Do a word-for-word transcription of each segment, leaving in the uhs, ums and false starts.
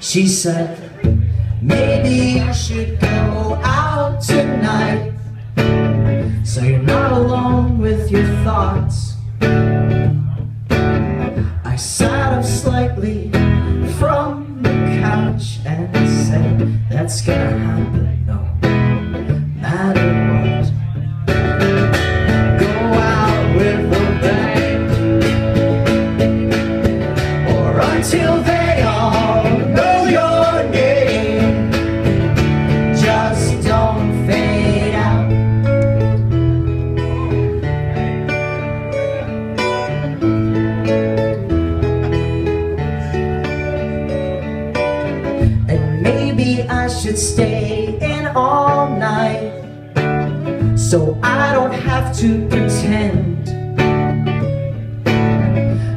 She said, maybe I should go out tonight, so you're not alone with your thoughts. I sat up slightly from the couch and said, that's gonna happen, no matter what. Go out with a bang, or until they all know your name, just don't fade out. And maybe I should stay in all night, so I don't have to pretend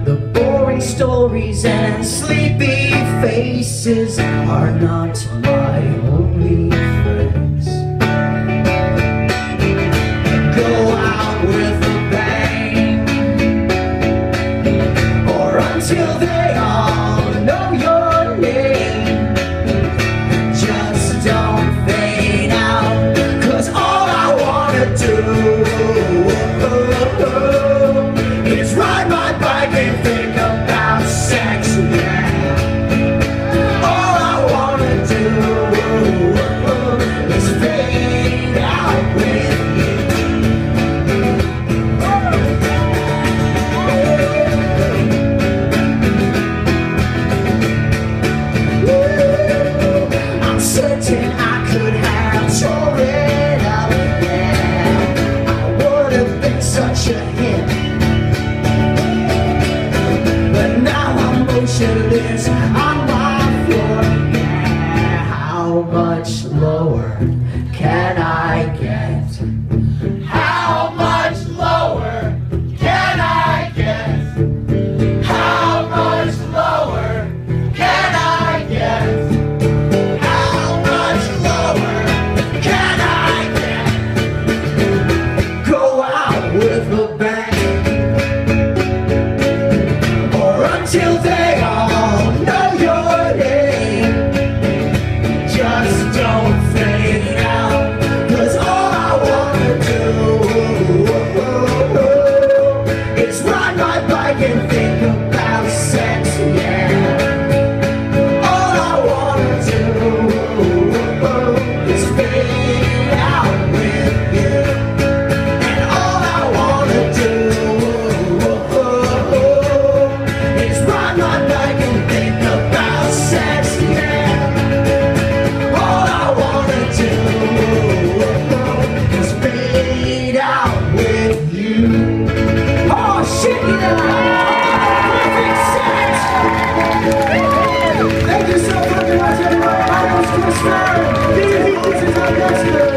the boring stories and sleepy faces are not my only friends. Go out with a bang, or until they all know your name, just don't fade out, 'cause all I wanna do is ride my bike and think about sex. On my floor, yeah. How much lower can I get? How much lower can I get? How much lower can I get? How much lower can I get? Go out with a bang, or until they Thank you so fucking much, everyone. My name's Chris Farrell. These are the